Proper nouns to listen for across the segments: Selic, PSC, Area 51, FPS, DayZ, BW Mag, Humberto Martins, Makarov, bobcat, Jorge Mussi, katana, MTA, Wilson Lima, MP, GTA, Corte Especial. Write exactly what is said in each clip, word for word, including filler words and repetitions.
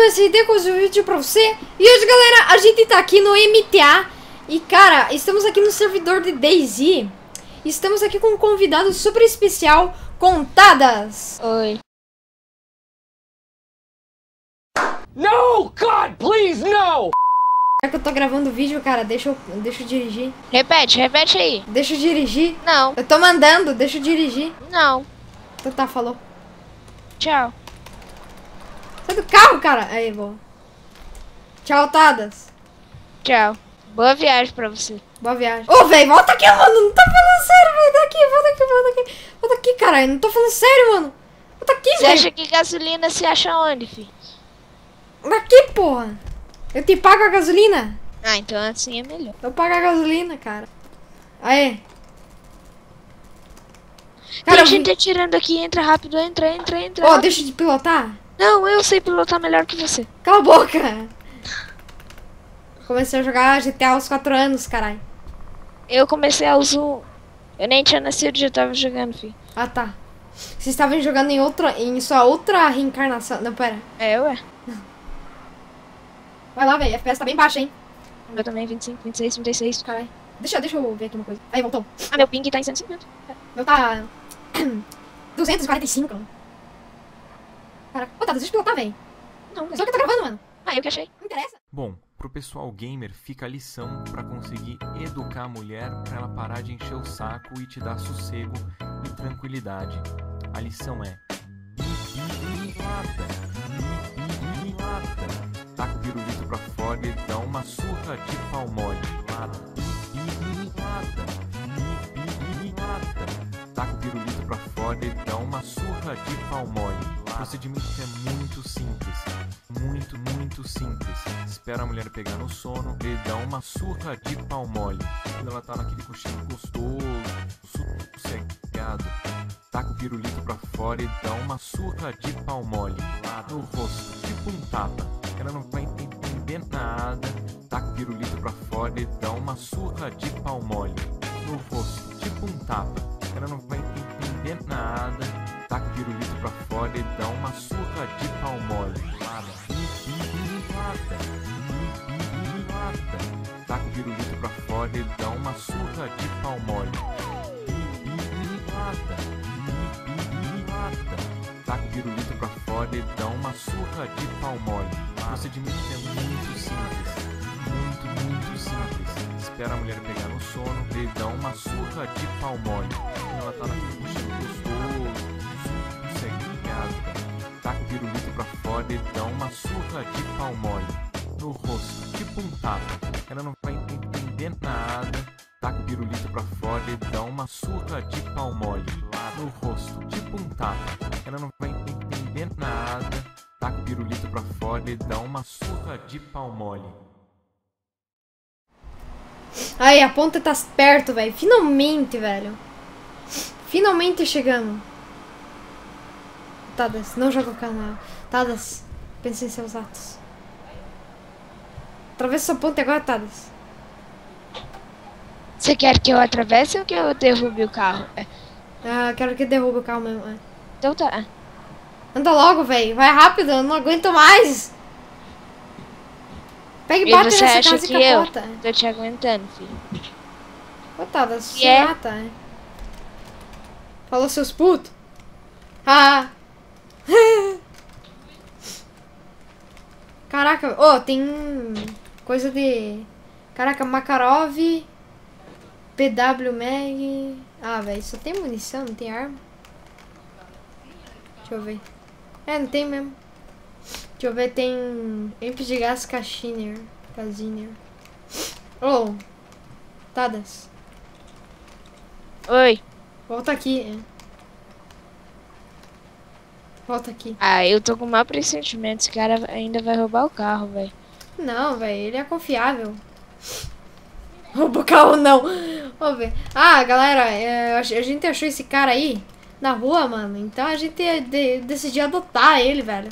que eu decidi com esse vídeo pra você. E hoje, galera, a gente tá aqui no M T A. E, cara, estamos aqui no servidor de DayZ. Estamos aqui com um convidado super especial, Contadas. Oi. No, God, please, no! Já que eu tô gravando o vídeo, cara, deixa eu, deixa eu dirigir. Repete, repete aí. Deixa eu dirigir. Não. Eu tô mandando, deixa eu dirigir. Não. Então tá, falou. Tchau. Sai do carro, cara. Aí, boa. Tchau, Tadas. Tchau. Boa viagem pra você. Boa viagem. Ô, oh, velho, volta aqui, mano. Não tá falando sério, velho. Daqui, volta aqui, volta aqui. Volta aqui, caralho. Não tô falando sério, mano. Volta aqui, velho. Você acha que gasolina se acha onde, filho? Daqui, porra. Eu te pago a gasolina? Ah, então assim é melhor. Eu pago a gasolina, cara. Aê. Cara, tem gente atirando aqui. Entra rápido, entra, entra, entra. Ó, oh, deixa de pilotar. Não, eu sei pilotar melhor que você. Cala a boca. Comecei a jogar G T A aos quatro anos, caralho. Eu comecei aos um. Eu nem tinha nascido, já tava jogando, filho. Ah, tá. Vocês estavam jogando em outra, em sua outra reencarnação. Não, pera. É, ué. Vai lá, velho, a F P S tá bem baixa, hein? Eu também, vinte e cinco, vinte e seis, trinta e seis, caralho. Deixa, deixa eu ver aqui uma coisa. Aí, voltou. Ah, meu ping tá em cento e cinquenta. Meu tá... duzentos e quarenta e cinco, cara. Caraca, ô, tá, deixa eu pilotar, velho. Não, mas só que tá gravando, mano. Ah, eu que achei. Não interessa. Bom, pro pessoal gamer fica a lição pra conseguir educar a mulher pra ela parar de encher o saco e te dar sossego e tranquilidade. A lição é... Taca o pirulito pra fora e dá uma surra de palmole. Taca o pirulito pra fora e dá uma surra de palmole. O procedimento é muito simples. Muito, muito simples. Espera a mulher pegar no sono e dá uma surra de palmole. Quando ela tá naquele cochilo gostoso, sossegado, taca o pirulito pra fora e dá uma surra de palmole no rosto, tipo um tapa. Ela não vai entender nada. Taca o pirulito pra fora e dá uma surra de palmole no rosto, tipo um tapa. Ela não vai entender nada. Taca o pirulito pra fora e dá uma surra de palmole. Taca o pirulito pra fora e dá uma surra de palmole. Taca o pirulito pra fora e dá uma surra de palmole. O procedimento é muito simples, muito, muito simples. Espera a mulher pegar no sono e dá uma surra de palmole. Ela tá naquele cochilo gostoso, sossegado. Taca o pirulito pra fora e dá uma surra de palmole no rosto, tipo um tapa. Ela não vai entender nada. Taca o pirulito pra fora e dá uma surra de palmole no rosto, tipo um tapa. Ela não vai entender nada. Taca o pirulito pra fora e dá uma surra de palmole. Aí, a ponta tá perto, velho. Finalmente, velho. Finalmente chegamos. Tadas, não joga o canal. Tadas, pense em seus atos. Atravessa essa ponte agora, Tadas. Você quer que eu atravesse ou que eu derrube o carro? Ah, quero que derrube o carro mesmo. É. Então tá. Anda logo, velho. Vai rápido, eu não aguento mais. Pega e bate nessa casa e capota. Eu tô te aguentando, filho. Cotada, suata. É? Falou, seus putos. Ah. Caraca, ô, oh, tem coisa de... Caraca, Makarov, B W Mag. Ah, velho, só tem munição, não tem arma. Deixa eu ver. É, não tem mesmo. Deixa eu ver, tem... M P de gás Caxinier. Caxinier. Oh. Tadas. Oi. Volta aqui. Volta aqui. Ah, eu tô com mau pressentimento. Esse cara ainda vai roubar o carro, velho. Não, velho. Ele é confiável. Rouba o carro, não. Vamos ver. Ah, galera. A gente achou esse cara aí na rua, mano. Então a gente de, decidiu adotar ele, velho.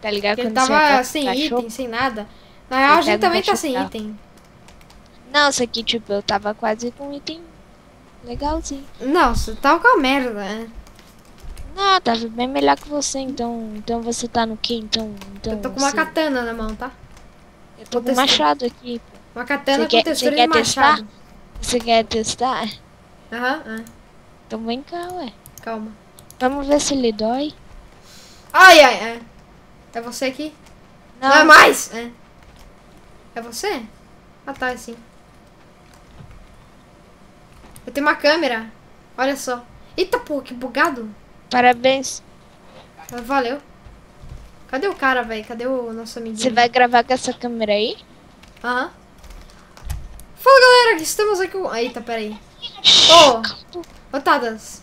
Tá ligado? Porque ele tava sem item, sem nada. Na real, a gente também tá sem item. Não, isso aqui, tipo, eu tava quase com um item legalzinho. Nossa, tava com a merda, né? Ah, tá bem melhor que você, então. Então você tá no quê, então? então eu tô com uma você... katana na mão, tá? Eu tô, tô com testando. Machado aqui. Uma katana com textura de machado. Testar? Você quer testar? Aham, aham. Então vem cá, ué. Calma. Vamos ver se ele dói. Ai, ai, ai. É você aqui? Não, Não é mais! É. É você? Ah, tá, é sim. Eu tenho uma câmera. Olha só. Eita, pô, que bugado. Parabéns. Ah, valeu. Cadê o cara, velho? Cadê o nosso amiguinho? Você vai gravar com essa câmera aí? Aham. Uhum. Fala, galera, estamos aqui com... Eita, peraí. Ô, oh, oh, Tadas.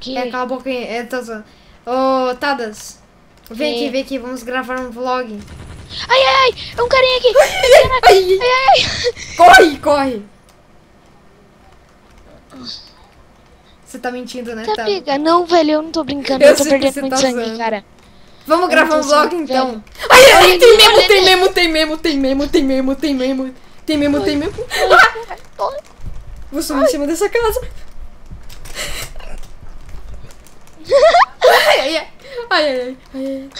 Que? É, cala a boca aí. É, tô zoando. Ô, oh, Tadas. Vem que? aqui, vem aqui. Vamos gravar um vlog. Ai, ai, ai. É um carinha aqui. Ai, ai, ai. Corre, corre. Você tá mentindo, né, tá? Amiga, não, velho, eu não tô brincando, eu, eu tô perdendo muito tá sangue, usando. cara. Vamos eu gravar um vlog, sangue, então. Ai, ai, ai, tem memo, tem memo, tem memo, tem memo, tem memo, tem memo, tem memo, tem memo. Vou subir em cima dessa casa. Ai, ai, ai, ai, ai,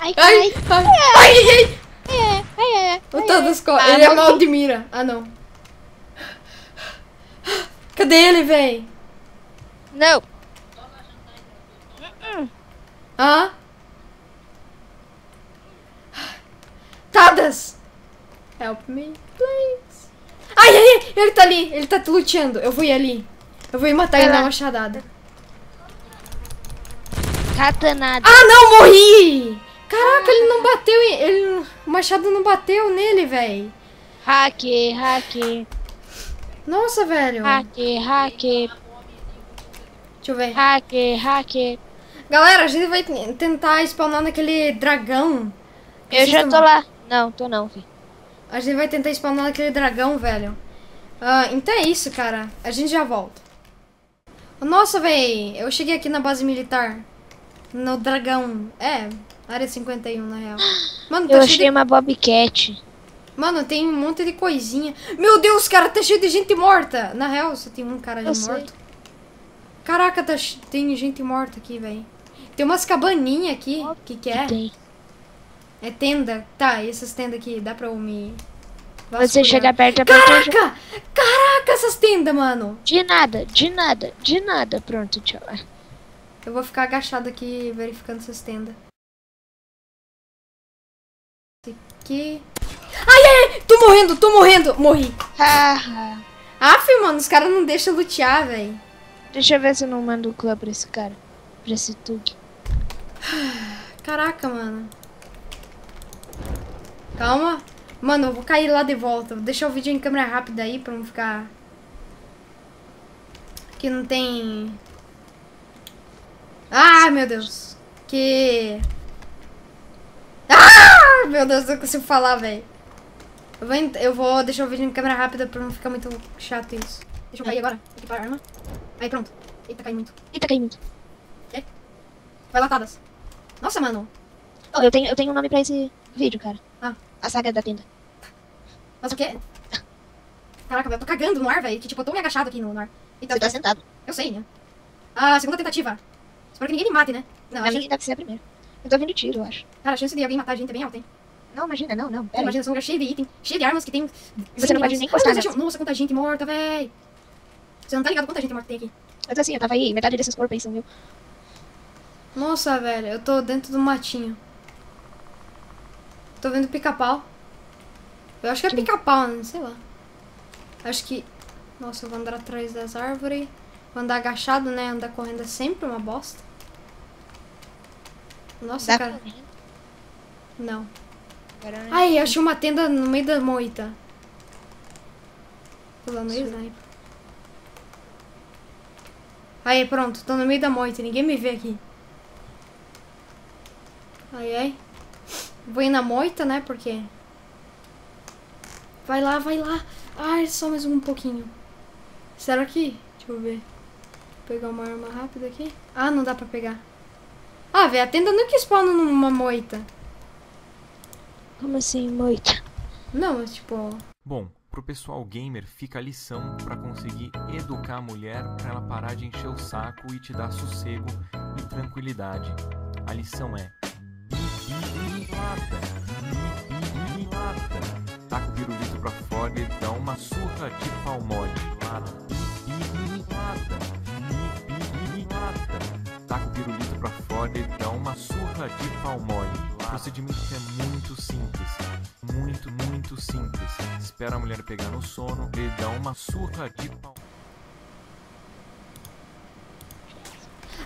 ai, ai, ai, ai, ai, ai, ai, ai, Todos ai, ai, ele é mal de mira. Ah, não. Cadê ele, véi? Não. Hã? Tadas! Help me, please. Ai, ai, ele tá ali. Ele tá luteando. Eu vou ir ali. Eu vou ir matar ele na machadada. Catanada. Ah, não, morri! Caraca, ele não bateu. Ele, o machado não bateu nele, véi. Hack, hack. Nossa, velho. Hack, hack. Deixa eu ver. Hack, hack. Galera, a gente vai tentar spawnar naquele dragão. Eu já tô lá. Não, tô não, filho. A gente vai tentar spawnar naquele dragão, velho. Uh, então é isso, cara. A gente já volta. Nossa, velho. Eu cheguei aqui na base militar. No dragão. É, área cinquenta e um, na real. Mano, tá eu achei de... uma bobcat. Mano, tem um monte de coisinha. Meu Deus, cara, tá cheio de gente morta. Na real, só tem um cara ali morto. Caraca, tá che... tem gente morta aqui, velho. Tem umas cabaninhas aqui. O que que é? Tem. É tenda. Tá, e essas tendas aqui, dá pra eu me... vasculhar. Você chega perto... Caraca! Pra... Caraca, essas tendas, mano. De nada, de nada, de nada. Pronto, tchau. Eu vou ficar agachado aqui, verificando essas tendas. Esse aqui... Ai, ai, tô morrendo, tô morrendo. Morri. Haha. Aff, mano, os caras não deixam lutear, velho. Deixa eu ver se eu não mando o clã pra esse cara. Pra esse Tug. Caraca, mano. Calma. Mano, eu vou cair lá de volta. Vou deixar o vídeo em câmera rápida aí pra não ficar... Que não tem... Ah, meu Deus. Que... Ah, meu Deus, eu não consigo falar, velho. Eu vou, eu vou deixar o vídeo em câmera rápida pra não ficar muito chato isso. Deixa eu cair agora. Tem que parar a arma. Aí, pronto. Eita, cai muito. Eita, cai muito. É. Vai lá, Tadas. Nossa, mano. Oh, eu tenho eu tenho um nome pra esse vídeo, cara. Ah. A saga da tenda. Mas o quê? Caraca, velho, eu tô cagando no ar, velho. Que tipo, eu tô me agachado aqui no, no ar. Eita, você tá sentado. Eu sei, né? Ah, segunda tentativa. Espero que ninguém me mate, né? Não, a gente deve ser a primeira. Eu tô vindo tiro, eu acho. Cara, a chance de alguém matar a gente é bem alta, hein? Não, imagina, não, não. Pera, imagina, são um lugar cheio de item, cheio de armas que tem... Você não pode nem encostar, né? Nossa, quanta gente morta, véi. Você não tá ligado quanta gente morta tem aqui. Eu tô assim, eu tava aí, metade desses corpos aí são meu. Nossa, velho, eu tô dentro do matinho. Tô vendo pica-pau. Eu acho que é pica-pau, né? Sei lá. Acho que... Nossa, eu vou andar atrás das árvores. Vou andar agachado, né? Andar correndo é sempre uma bosta. Nossa, cara. Correndo? Não. Ai, achei uma tenda no meio da moita. Pulando isso, né? Aí, pronto, tô no meio da moita, ninguém me vê aqui. Ai, ai. Vou ir na moita, né? Porque... Vai lá, vai lá. Ai, só mais um pouquinho. Será que... Deixa eu ver. Vou pegar uma arma rápida aqui. Ah, não dá pra pegar. Ah, velho, a tenda nunca spawna numa moita. Como assim, moita? Não, mas tipo... Bom, pro pessoal gamer fica a lição pra conseguir educar a mulher pra ela parar de encher o saco e te dar sossego e tranquilidade. A lição é: taca o pirulito pra fora e dá uma surra de palmole. Taca o pirulito pra fora e dá uma surra de palmole. O procedimento é muito simples. Muito, muito simples. Espera a mulher pegar no sono e dá uma surra de palmole.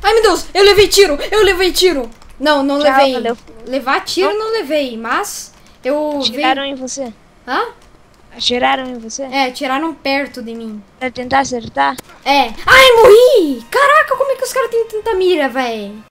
Ai meu Deus, eu levei tiro, eu levei tiro. Não, não Tchau, levei. Valeu. Levar tiro não, não levei, mas eu... Atiraram veio... em você. Hã? Atiraram em você? É, atiraram perto de mim. Pra tentar acertar? É. Ai, morri! Caraca, como é que os caras têm tanta mira, véi?